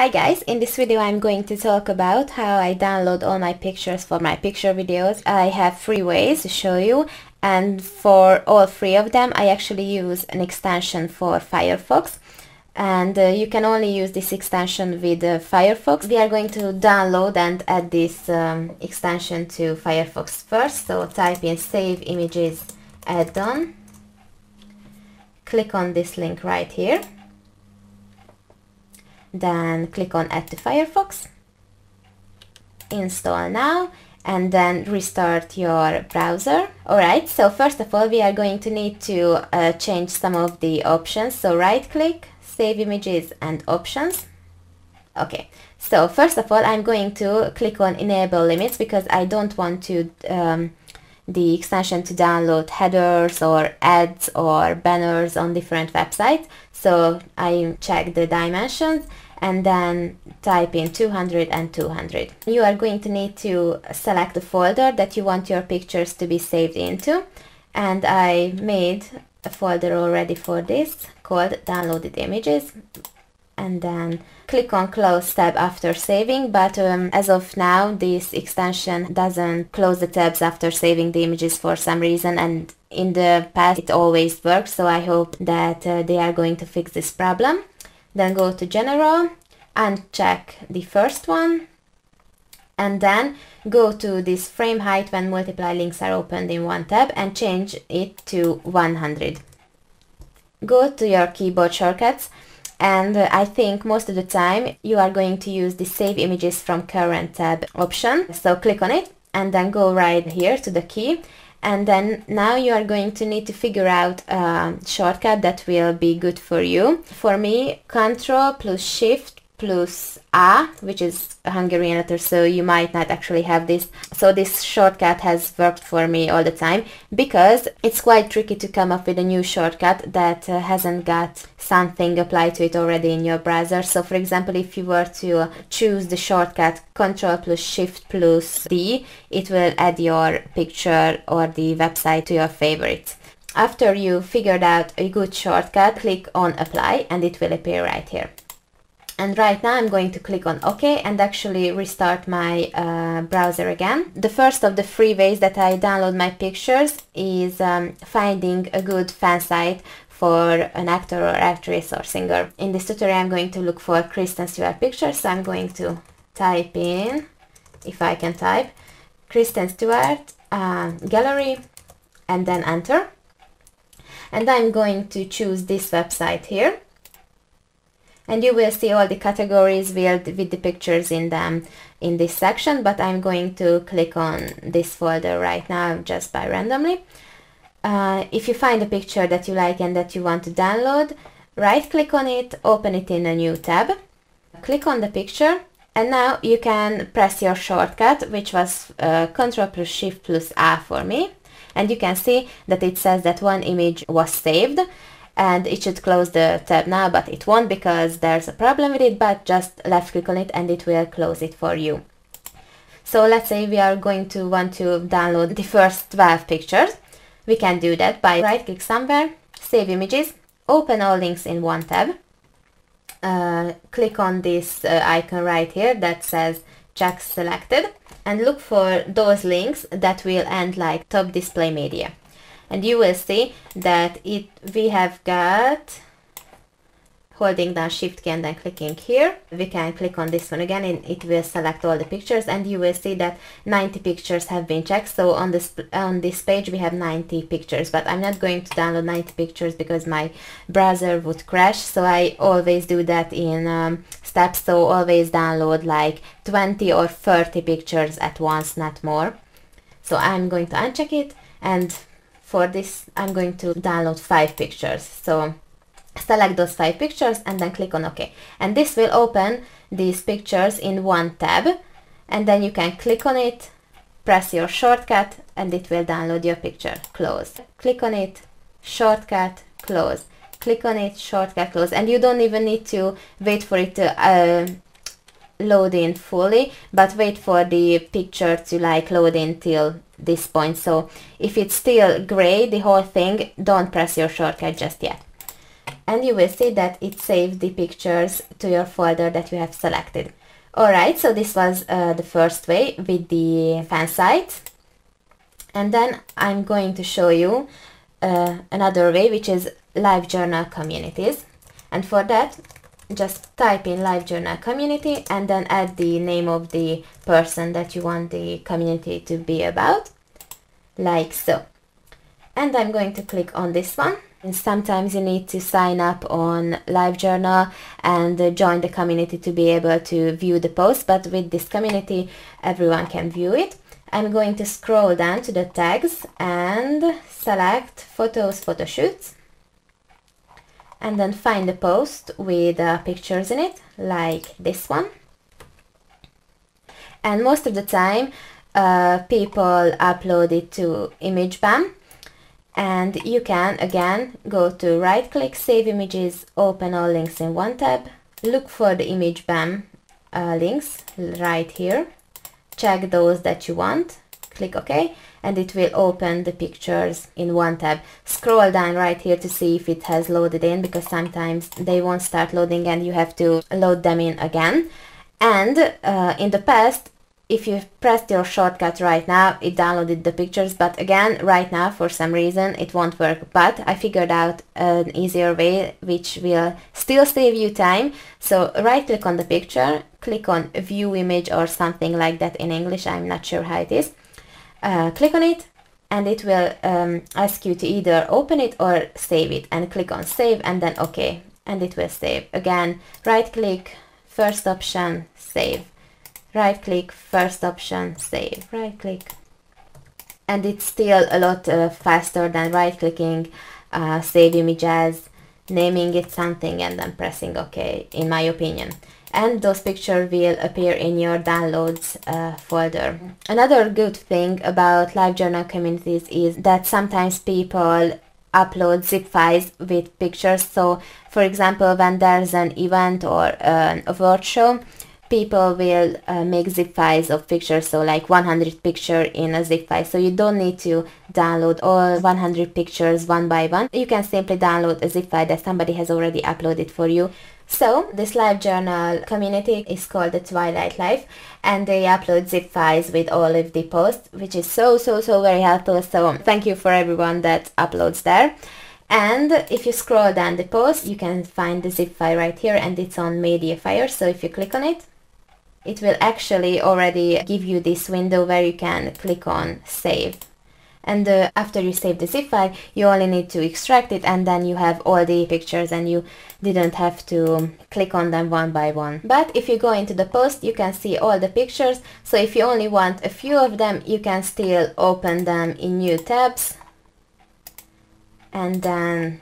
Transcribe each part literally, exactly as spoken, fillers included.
Hi guys, in this video I'm going to talk about how I download all my pictures for my picture videos. I have three ways to show you, and for all three of them I actually use an extension for Firefox, and uh, you can only use this extension with uh, Firefox. We are going to download and add this um, extension to Firefox first, so type in Save Images Add-on, click on this link right here. Then click on Add to Firefox, install now, and then restart your browser. Alright, so first of all we are going to need to uh, change some of the options, so right click, save images and options. Okay, so first of all I'm going to click on enable limits because I don't want to um, the extension to download headers or ads or banners on different websites. So I check the dimensions and then type in two hundred and two hundred. You are going to need to select the folder that you want your pictures to be saved into, and I made a folder already for this called Downloaded Images, and then click on close tab after saving, but um, as of now this extension doesn't close the tabs after saving the images for some reason, and in the past it always worked, so I hope that uh, they are going to fix this problem. Then go to general, uncheck the first one, and then go to this frame height when multiple links are opened in one tab and change it to one hundred. Go to your keyboard shortcuts, and uh, I think most of the time you are going to use the Save Images from Current tab option. So click on it and then go right here to the key, and then now you are going to need to figure out a shortcut that will be good for you. For me, Ctrl plus Shift plus A, which is a Hungarian letter, so you might not actually have this. So this shortcut has worked for me all the time because it's quite tricky to come up with a new shortcut that uh, hasn't got something applied to it already in your browser. So for example, if you were to choose the shortcut Ctrl plus Shift plus D, it will add your picture or the website to your favorites. After you figured out a good shortcut, click on Apply and it will appear right here. And right now I'm going to click on OK and actually restart my uh, browser again. The first of the three ways that I download my pictures is um, finding a good fan site for an actor or actress or singer. In this tutorial I'm going to look for Kristen Stewart pictures, so I'm going to type in, if I can type, Kristen Stewart uh, gallery, and then enter. And I'm going to choose this website here. And you will see all the categories with the pictures in them in this section, but I'm going to click on this folder right now just by randomly. Uh, if you find a picture that you like and that you want to download, right click on it, open it in a new tab, click on the picture, and now you can press your shortcut, which was uh, Ctrl plus Shift plus A for me, and you can see that it says that one image was saved. And it should close the tab now, but it won't because there's a problem with it, but just left click on it and it will close it for you. So let's say we are going to want to download the first twelve pictures. We can do that by right click somewhere, save images, open all links in one tab, uh, click on this uh, icon right here that says check selected, and look for those links that will end like top display media. And you will see that it we have got, holding down Shift key and then clicking here, we can click on this one again and it will select all the pictures, and you will see that ninety pictures have been checked. So on this on this page we have ninety pictures, but I'm not going to download ninety pictures because my browser would crash, so I always do that in um, steps, so always download like twenty or thirty pictures at once, not more. So I'm going to uncheck it, and for this, I'm going to download five pictures. So select those five pictures and then click on OK. And this will open these pictures in one tab. And then you can click on it, press your shortcut, and it will download your picture. Close. Click on it, shortcut, close. Click on it, shortcut, close. And you don't even need to wait for it to uh, load in fully, but wait for the picture to like load in till this point. So if it's still gray, the whole thing, don't press your shortcut just yet. and you will see that it saves the pictures to your folder that you have selected. Alright, so this was uh, the first way with the fan site. And then I'm going to show you uh, another way, which is LiveJournal communities. And for that, just type in LiveJournal community and then add the name of the person that you want the community to be about, like so. And I'm going to click on this one. And sometimes you need to sign up on LiveJournal and uh, join the community to be able to view the post, but with this community everyone can view it. I'm going to scroll down to the tags and select photos, photo shoots, and then find the post with uh, pictures in it, like this one. And most of the time uh, people upload it to ImageBAM. And you can, again, go to right-click, Save Images, Open All Links in one tab, look for the ImageBAM uh, links right here, check those that you want, click OK, and it will open the pictures in one tab. Scroll down right here to see if it has loaded in, because sometimes they won't start loading and you have to load them in again. And uh, in the past, if you pressed your shortcut right now, it downloaded the pictures, but again, right now, for some reason, it won't work. But I figured out an easier way, which will still save you time. So right-click on the picture, click on View Image or something like that in English, I'm not sure how it is. Uh, click on it, and it will um, ask you to either open it or save it. And click on Save, and then OK, and it will save. Again, right-click, first option, Save. Right click, first option, save, right click. And it's still a lot uh, faster than right clicking, uh, save images, naming it something and then pressing OK, in my opinion. And those pictures will appear in your downloads uh, folder. Another good thing about LiveJournal communities is that sometimes people upload zip files with pictures. So for example, when there's an event or an award show, people will uh, make zip files of pictures, so like one hundred pictures in a zip file. So you don't need to download all one hundred pictures one by one. You can simply download a zip file that somebody has already uploaded for you. So this LiveJournal community is called the Twilight Life, and they upload zip files with all of the posts, which is so, so, so very helpful. So thank you for everyone that uploads there. And if you scroll down the post, you can find the zip file right here, and it's on mediafire. So if you click on it, it will actually already give you this window where you can click on save. And uh, after you save the zip file, you only need to extract it, and then you have all the pictures and you didn't have to click on them one by one. But if you go into the post, you can see all the pictures. So if you only want a few of them, you can still open them in new tabs and then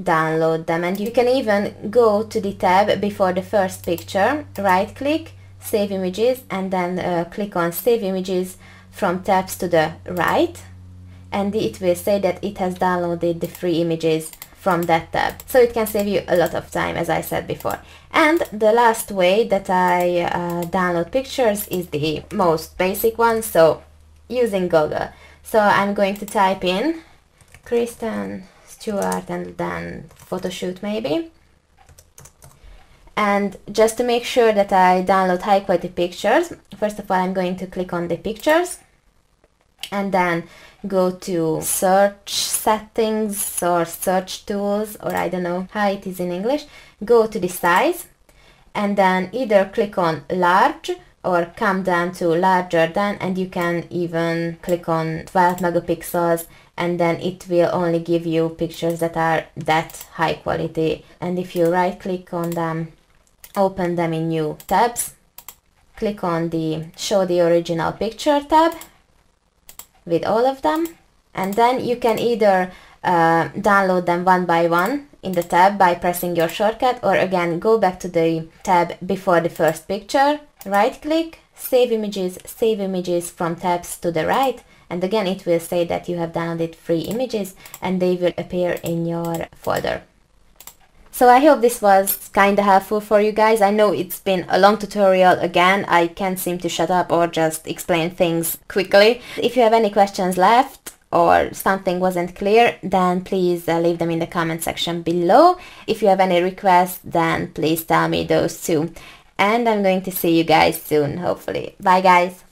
download them. And you can even go to the tab before the first picture, right click, save images, and then uh, click on save images from tabs to the right, and it will say that it has downloaded the free images from that tab. So it can save you a lot of time, as I said before. And the last way that I uh, download pictures is the most basic one, so using Google. So I'm going to type in Kristen Stewart and then photoshoot maybe. And just to make sure that I download high quality pictures, first of all I'm going to click on the pictures and then go to search settings or search tools, or I don't know how it is in English. Go to the size and then either click on large or come down to larger than, and you can even click on twelve megapixels, and then it will only give you pictures that are that high quality. And if you right click on them, open them in new tabs, click on the show the original picture tab with all of them, and then you can either uh, download them one by one in the tab by pressing your shortcut, or again go back to the tab before the first picture, right click, save images, save images from tabs to the right, and again it will say that you have downloaded free images and they will appear in your folder. So I hope this was kinda helpful for you guys. I know it's been a long tutorial again. I can't seem to shut up or just explain things quickly. If you have any questions left, or something wasn't clear, then please uh, leave them in the comment section below. If you have any requests, then please tell me those too. And I'm going to see you guys soon, hopefully. Bye guys!